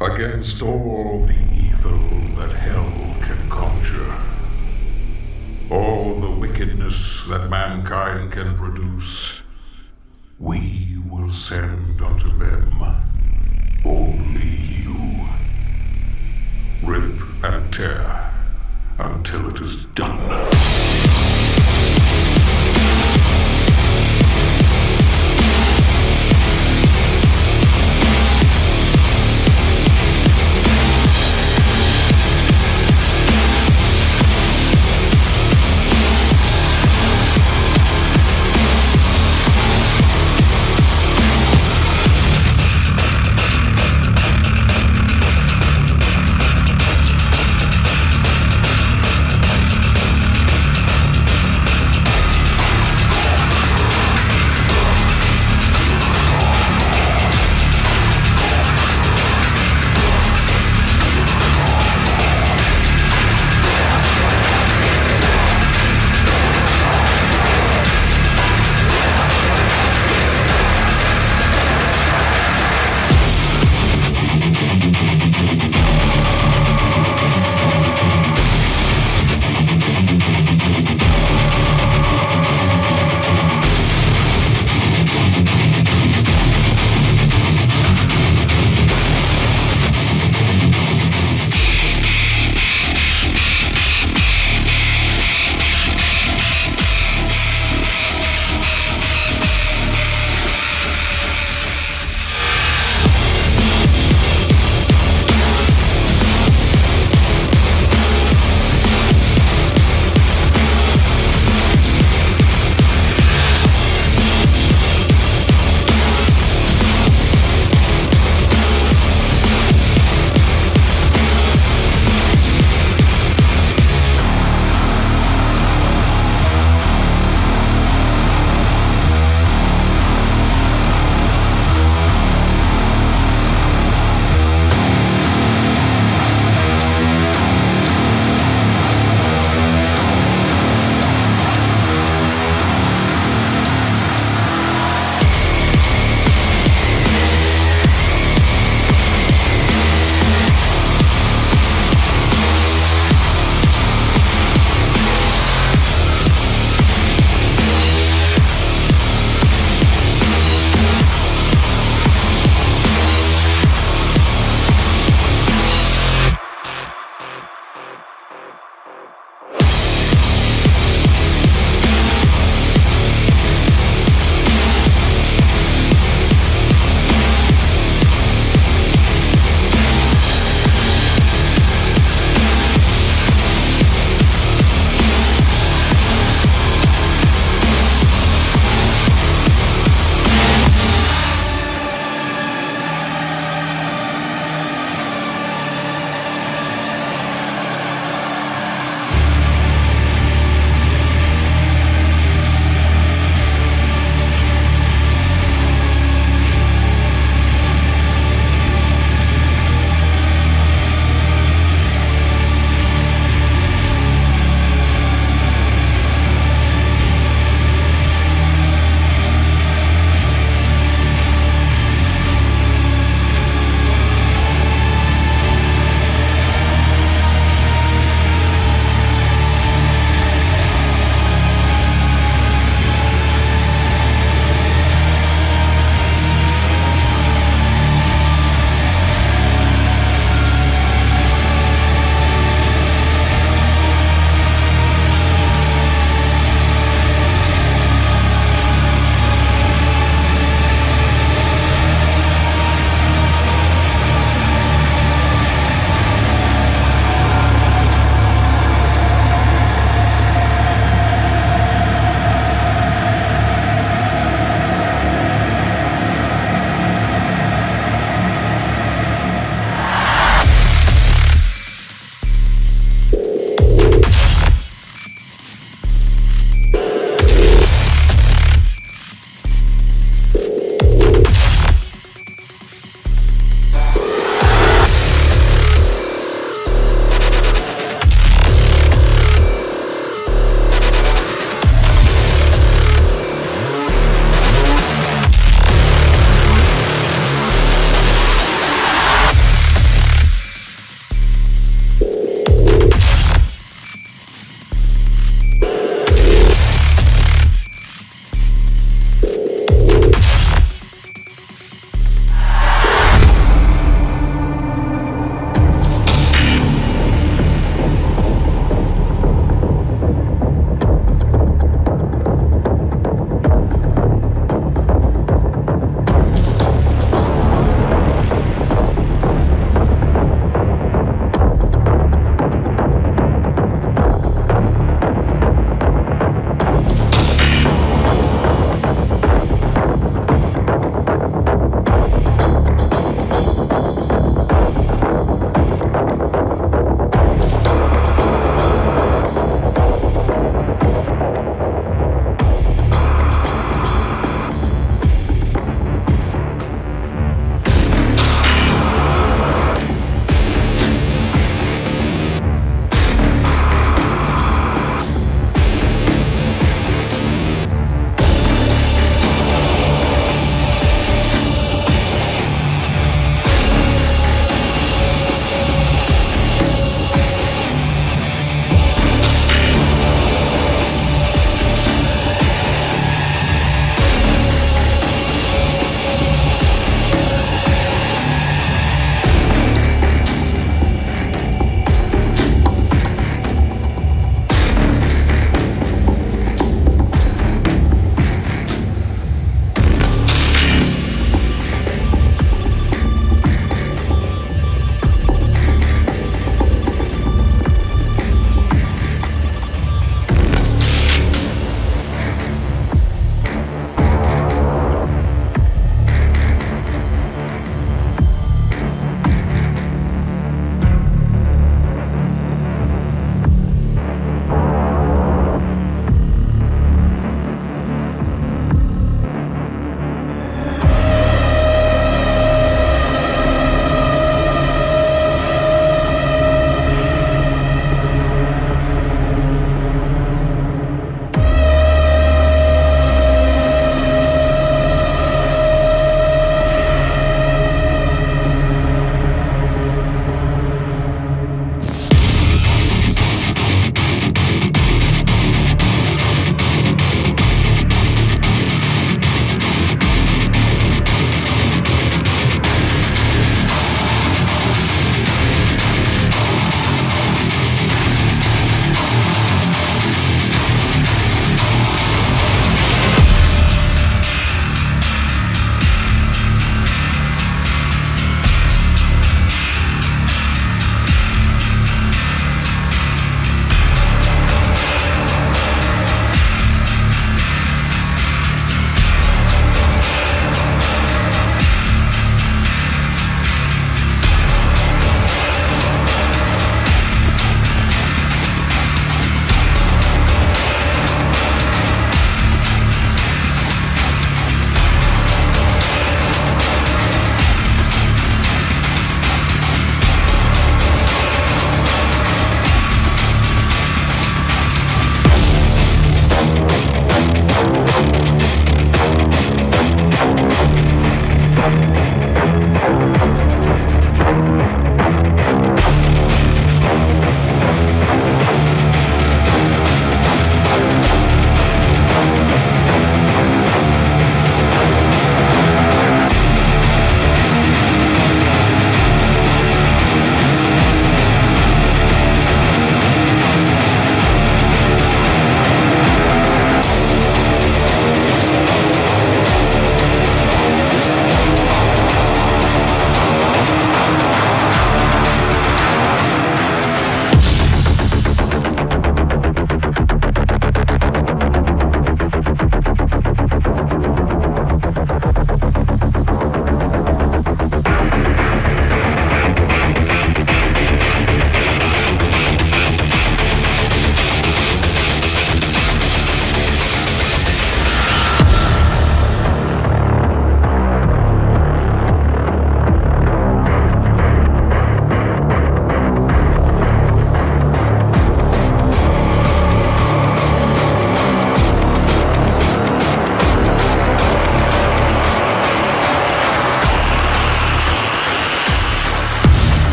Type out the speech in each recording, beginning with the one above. against all the evil that hell can conjure, all the wickedness that mankind can produce, we will send unto them only you. Rip and tear until it is done.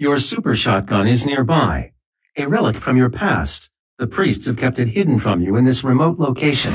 Your super shotgun is nearby, a relic from your past. The priests have kept it hidden from you in this remote location.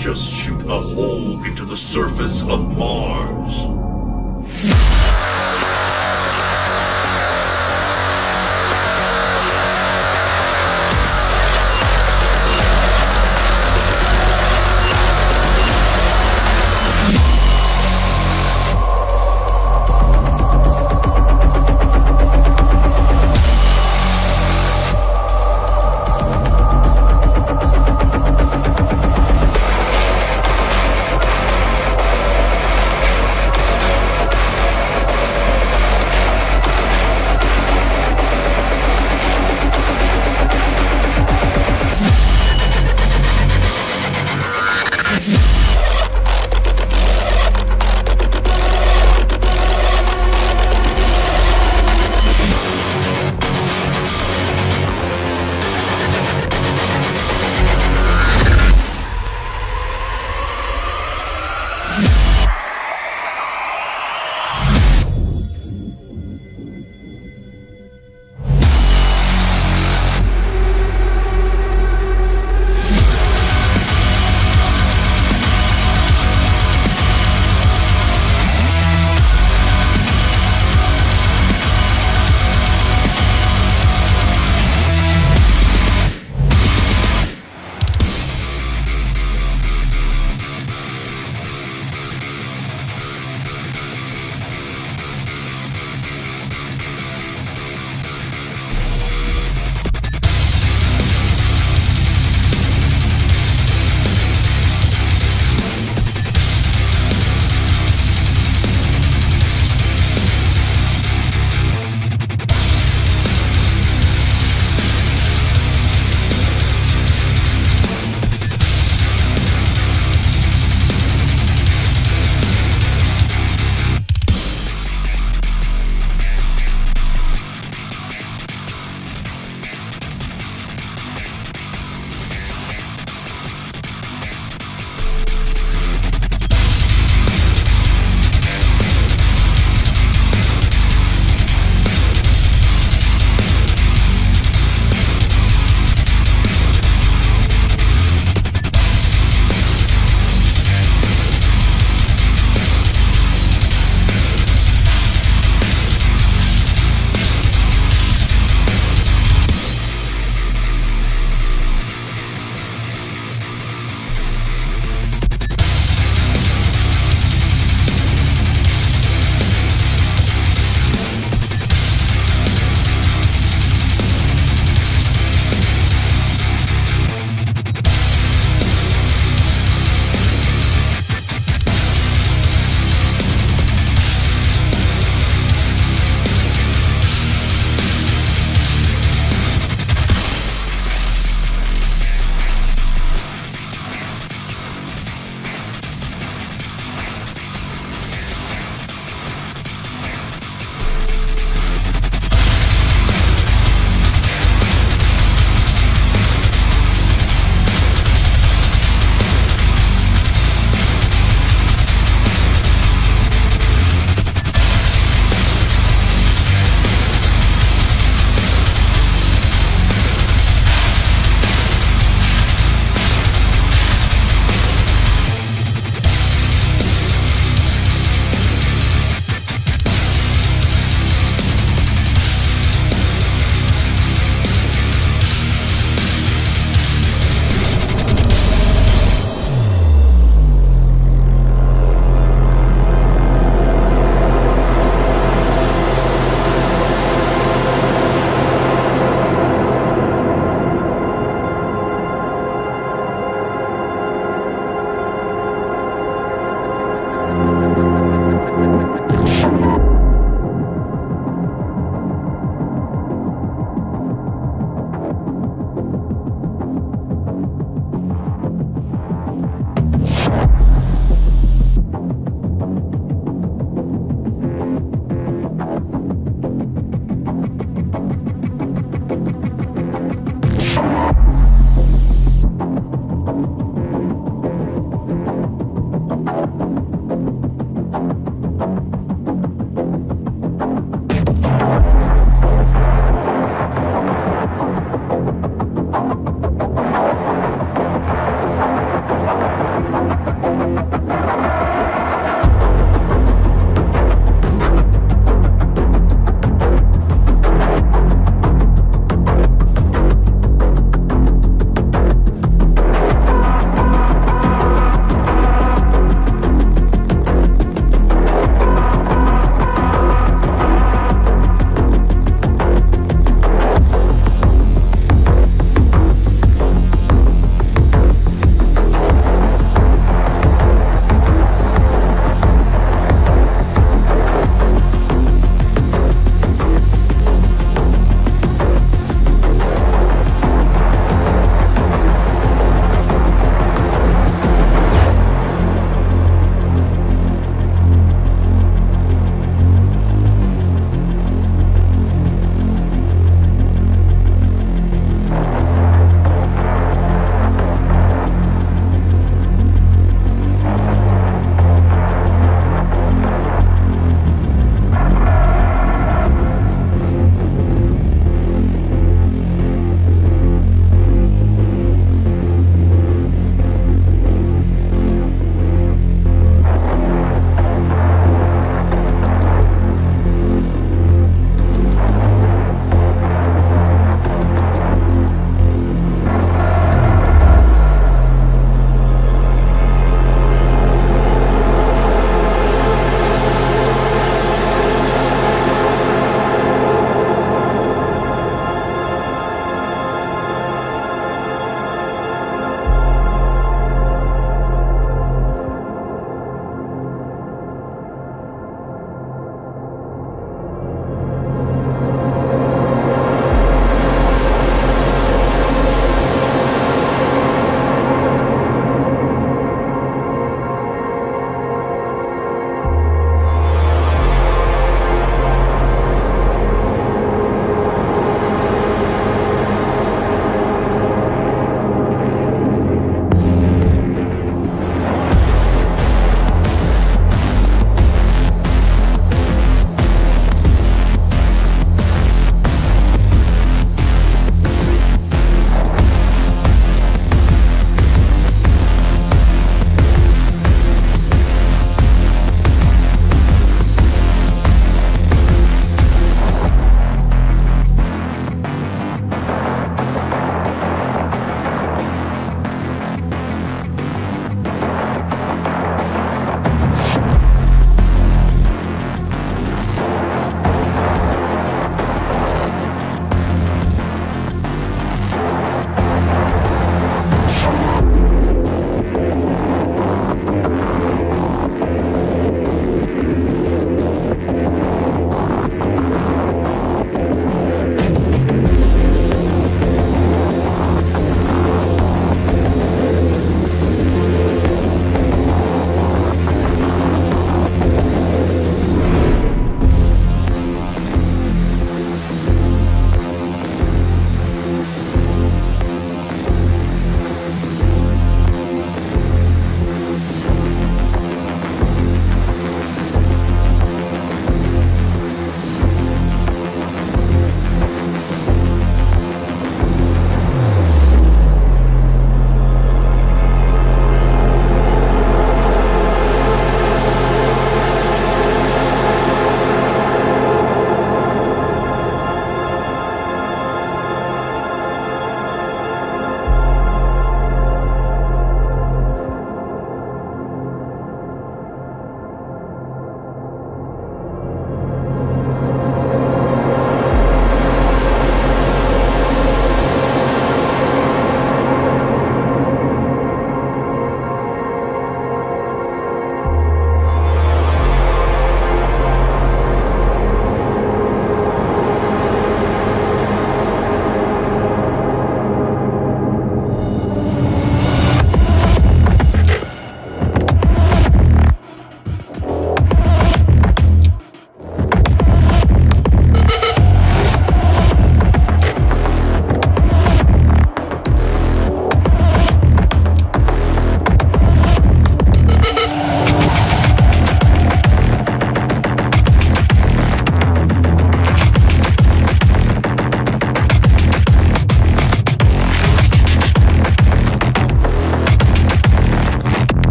Just shoot a hole into the surface of Mars.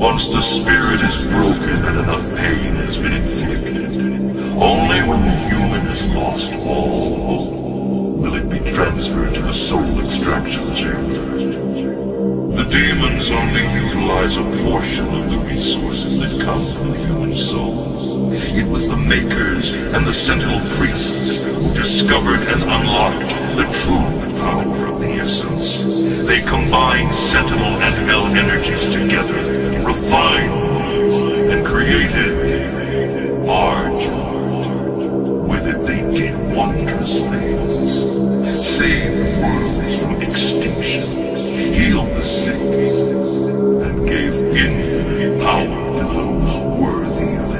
Once the spirit is broken and enough pain has been inflicted, only when the human has lost all hope will it be transferred to the soul extraction chamber. The demons only utilize a portion of the resources that come from the human soul. It was the Makers and the Sentinel Priests who discovered and unlocked the true power of the essence. They combined Sentinel and Hell energies together, refined these, and created Argent. With it they did wondrous things. Saved worlds from extinction, healed the sick, and gave infinite power to those worthy of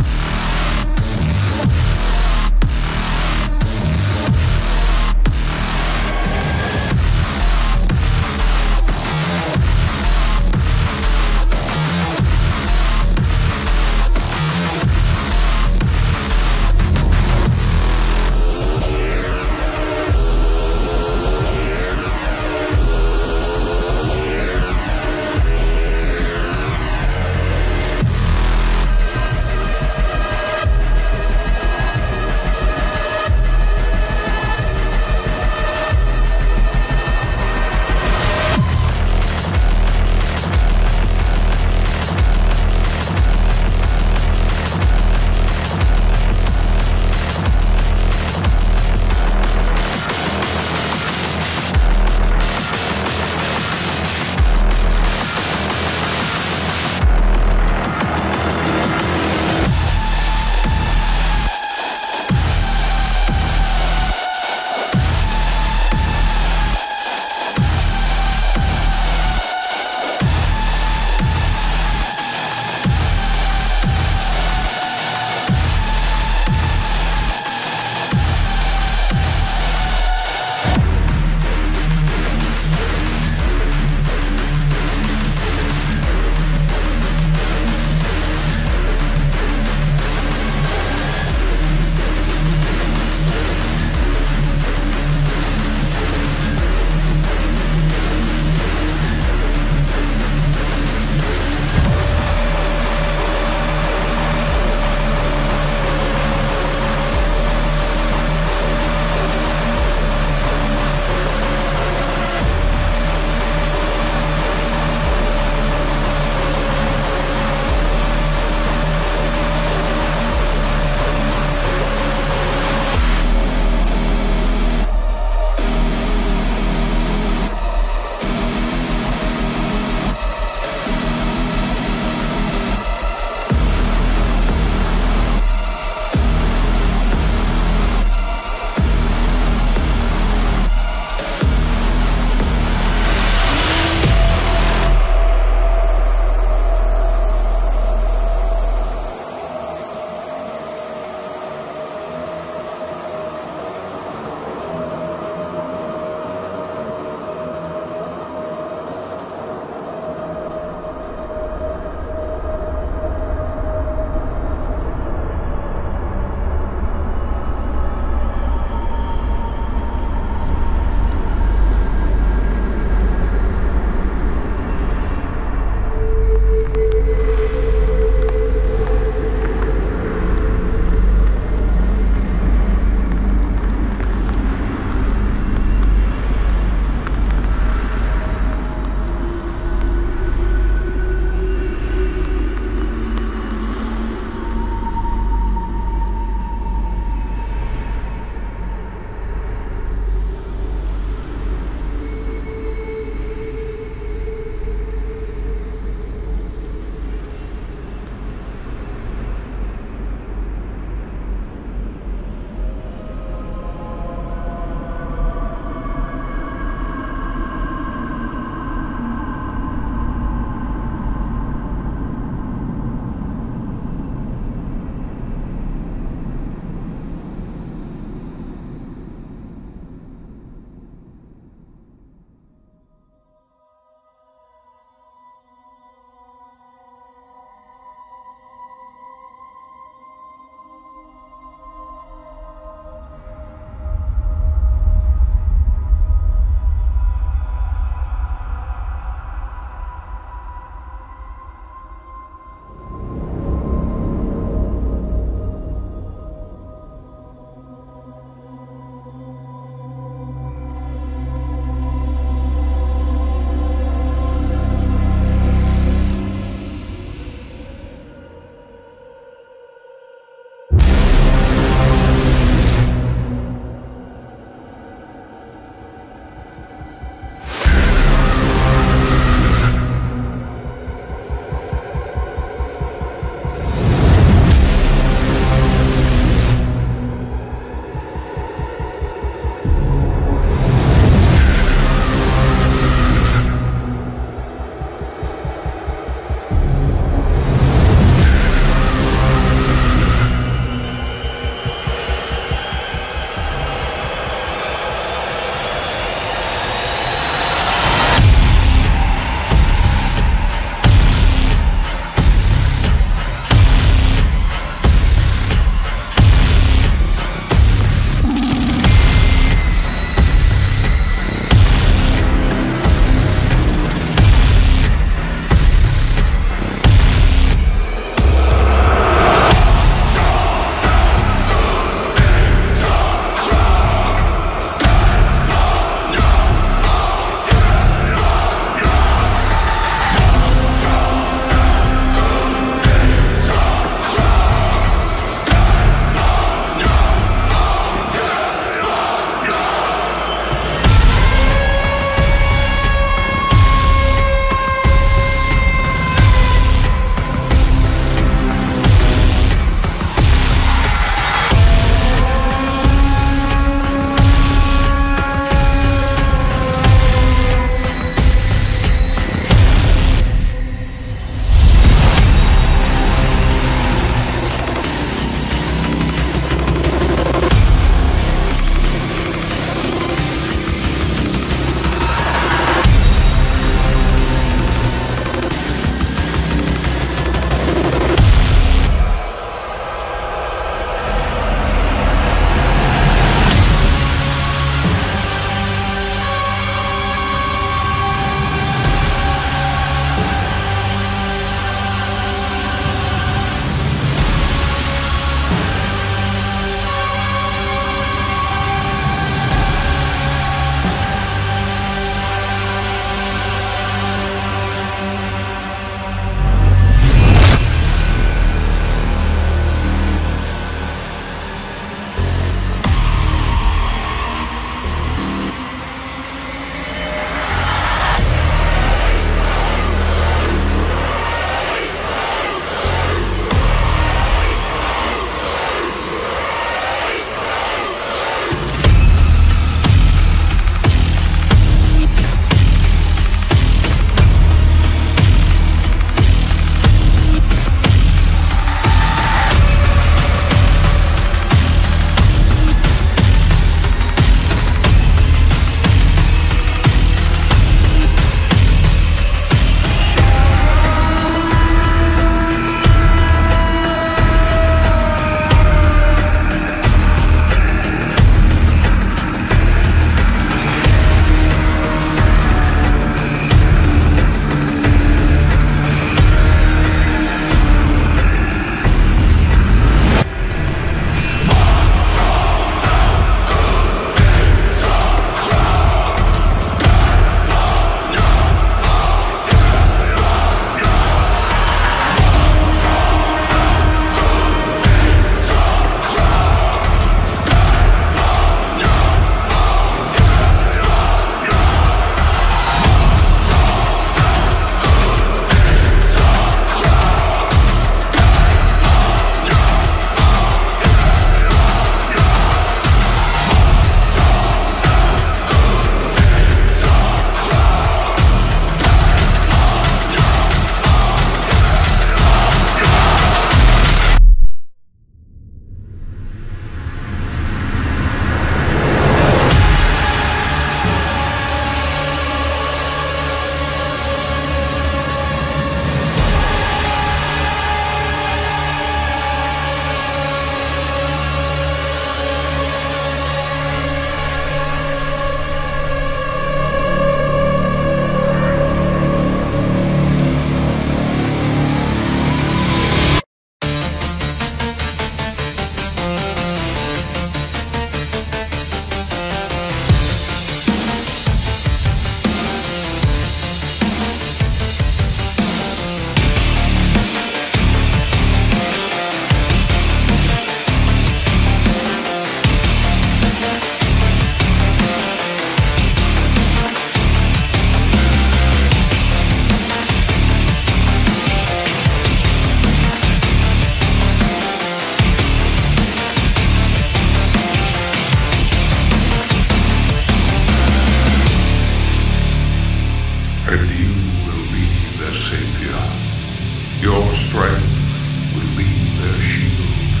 their shield,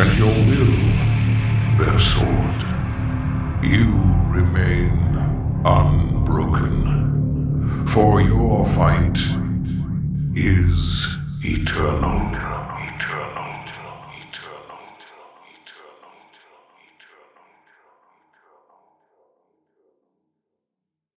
and your will their sword. You remain unbroken, for your fight is eternal.